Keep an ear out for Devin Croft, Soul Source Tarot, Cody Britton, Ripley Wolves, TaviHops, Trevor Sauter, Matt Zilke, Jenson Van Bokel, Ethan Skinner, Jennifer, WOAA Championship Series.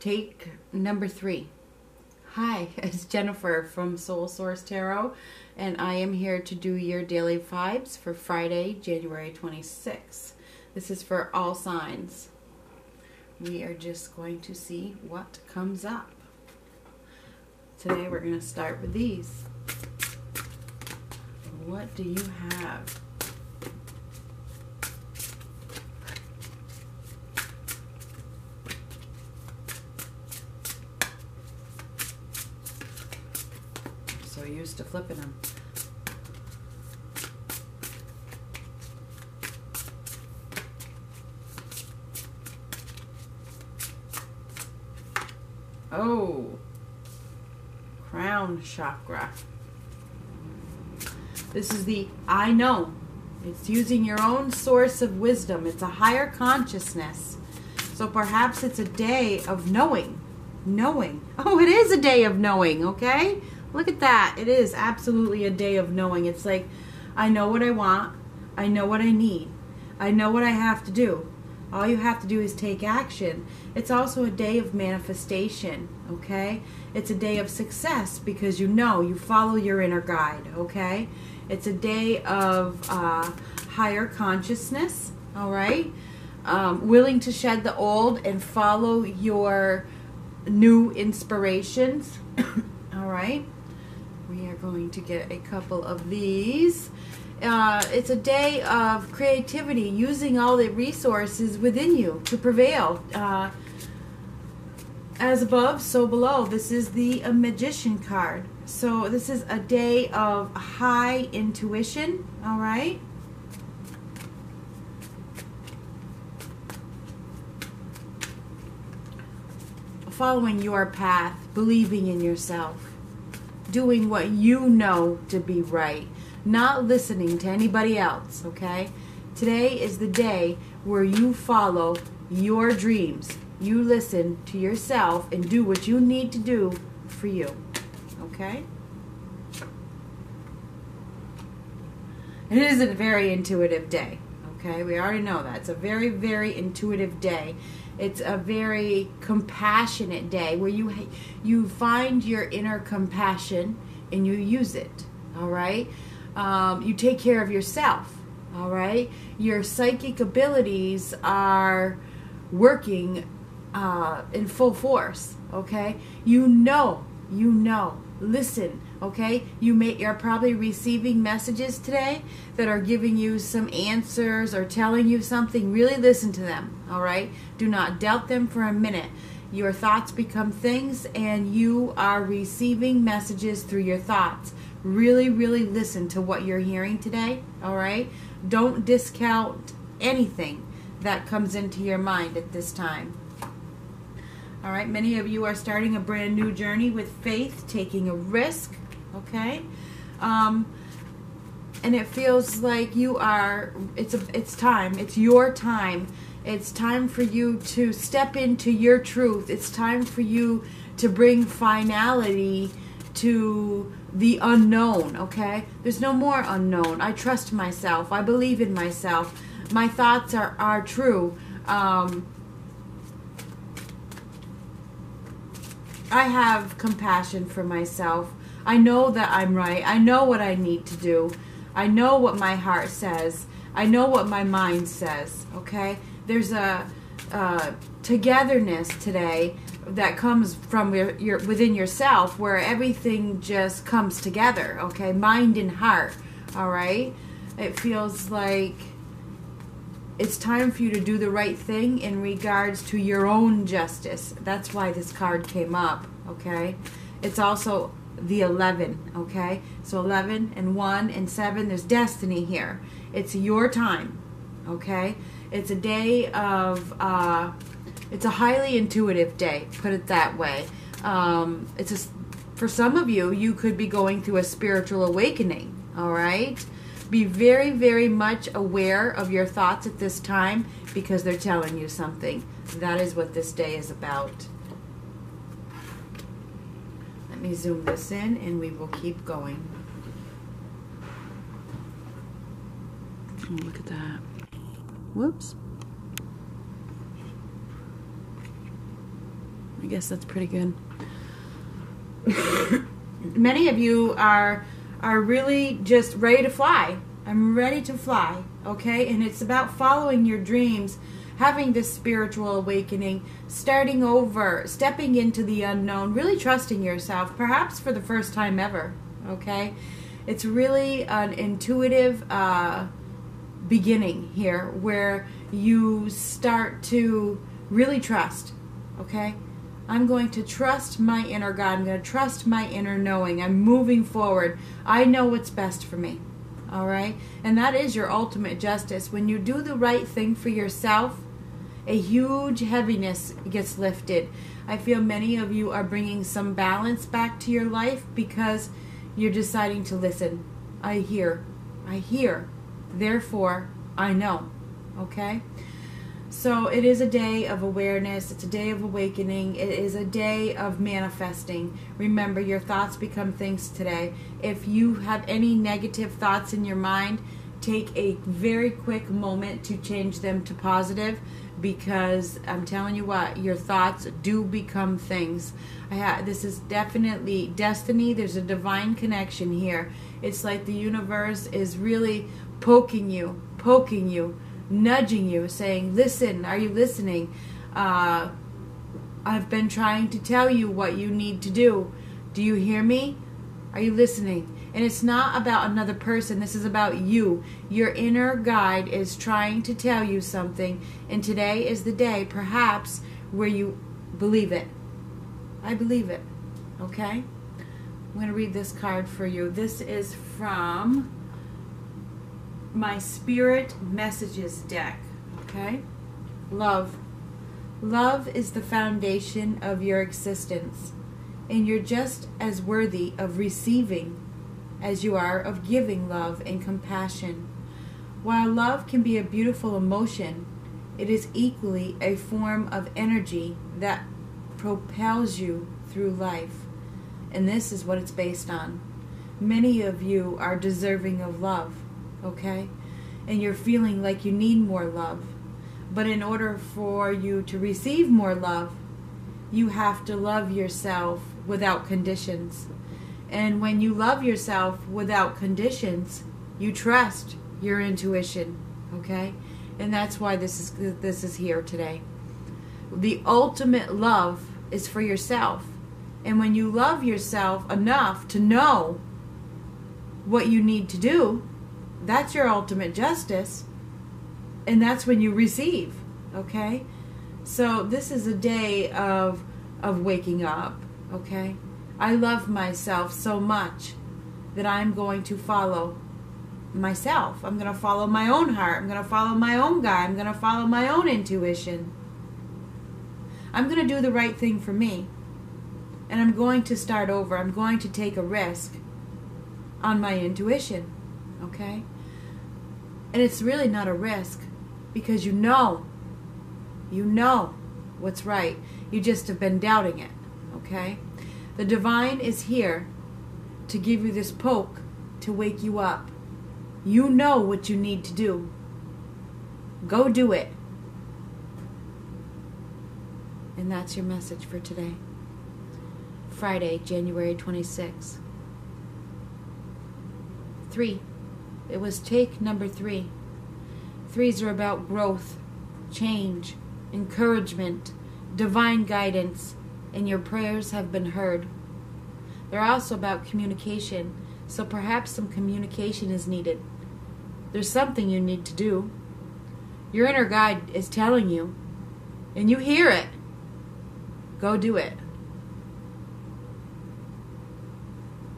Take number 3. Hi, it's Jennifer from Soul Source Tarot, and I am here to do your daily vibes for Friday, January 26th. This is for all signs. We are just going to see what comes up. Today we're going to start with these. What do you have? So used to flipping them. Oh, crown chakra. This is the I know. It's using your own source of wisdom. It's a higher consciousness. So perhaps it's a day of knowing. Knowing. Oh, it is a day of knowing, okay? Look at that. It is absolutely a day of knowing. It's like, I know what I want. I know what I need. I know what I have to do. All you have to do is take action. It's also a day of manifestation, okay? It's a day of success because you know, you follow your inner guide, okay? It's a day of higher consciousness, all right? Willing to shed the old and follow your new inspirations, all right? We are going to get a couple of these. It's a day of creativity, using all the resources within you to prevail. As above, so below. This is the magician card. So this is a day of high intuition, all right? Following your path, believing in yourself, doing what you know to be right. Not listening to anybody else, okay? Today is the day where you follow your dreams. You listen to yourself and do what you need to do for you, okay? It is a very intuitive day, okay? We already know that. It's a very, very intuitive day. It's a very compassionate day where you find your inner compassion and you use it, all right? You take care of yourself, all right? Your psychic abilities are working in full force, okay? You know, listen, okay? You're probably receiving messages today that are giving you some answers or telling you something. Really listen to them, all right? Do not doubt them for a minute. Your thoughts become things, and you are receiving messages through your thoughts. Really, really listen to what you're hearing today, all right? Don't discount anything that comes into your mind at this time. All right, many of you are starting a brand new journey with faith, taking a risk, okay? And it feels like you are, it's time, it's your time. It's time for you to step into your truth. It's time for you to bring finality to the unknown, okay? There's no more unknown. I trust myself. I believe in myself. My thoughts are true. I have compassion for myself. I know that I'm right. I know what I need to do. I know what my heart says. I know what my mind says, okay? There's a togetherness today that comes from within yourself, where everything just comes together, okay? Mind and heart, all right? It feels like it's time for you to do the right thing in regards to your own justice. That's why this card came up, okay? It's also the 11, okay? So 11 and 1 and 7, there's destiny here. It's your time, okay? It's a day of... It's a highly intuitive day, put it that way. For some of you, you could be going through a spiritual awakening, all right? Be very, very much aware of your thoughts at this time because they're telling you something. That is what this day is about. Let me zoom this in and we will keep going. Oh, look at that. Whoops. I guess that's pretty good. Many of you are really just ready to fly. I'm ready to fly, okay? And it's about following your dreams, having this spiritual awakening, starting over, stepping into the unknown, really trusting yourself, perhaps for the first time ever, okay? It's really an intuitive beginning here where you start to really trust, okay? I'm going to trust my inner God. I'm going to trust my inner knowing. I'm moving forward. I know what's best for me. All right? And that is your ultimate justice. When you do the right thing for yourself, a huge heaviness gets lifted. I feel many of you are bringing some balance back to your life because you're deciding to listen. I hear. Therefore, I know. Okay? So it is a day of awareness, it's a day of awakening, it is a day of manifesting. Remember, your thoughts become things today. If you have any negative thoughts in your mind, take a very quick moment to change them to positive, because I'm telling you what, your thoughts do become things. This is definitely destiny. There's a divine connection here. It's like the universe is really poking you. Nudging you, saying, listen, are you listening? I've been trying to tell you what you need to do. Do you hear me? Are you listening? And it's not about another person. This is about you. Your inner guide is trying to tell you something, and today is the day, perhaps, where you believe it. I believe it. Okay? I'm going to read this card for you. This is from my Spirit Messages deck, okay? Love. Love is the foundation of your existence, and you're just as worthy of receiving as you are of giving love and compassion. While love can be a beautiful emotion, it is equally a form of energy that propels you through life, and this is what it's based on. Many of you are deserving of love. Okay? And you're feeling like you need more love. But in order for you to receive more love, you have to love yourself without conditions. And when you love yourself without conditions, you trust your intuition, okay? And that's why this is here today. The ultimate love is for yourself. And when you love yourself enough to know what you need to do, that's your ultimate justice, and that's when you receive, okay? So this is a day of waking up, okay? I love myself so much that I'm going to follow myself. I'm going to follow my own heart. I'm going to follow my own guy. I'm going to follow my own intuition. I'm going to do the right thing for me, and I'm going to start over. I'm going to take a risk on my intuition. Okay? And it's really not a risk, because you know what's right. You just have been doubting it, okay? The divine is here to give you this poke to wake you up. You know what you need to do. Go do it. And that's your message for today. Friday, January 26th. 3. It was take number 3. 3s are about growth, change, encouragement, divine guidance, and your prayers have been heard. They're also about communication, so perhaps some communication is needed. There's something you need to do. Your inner guide is telling you, and you hear it. Go do it.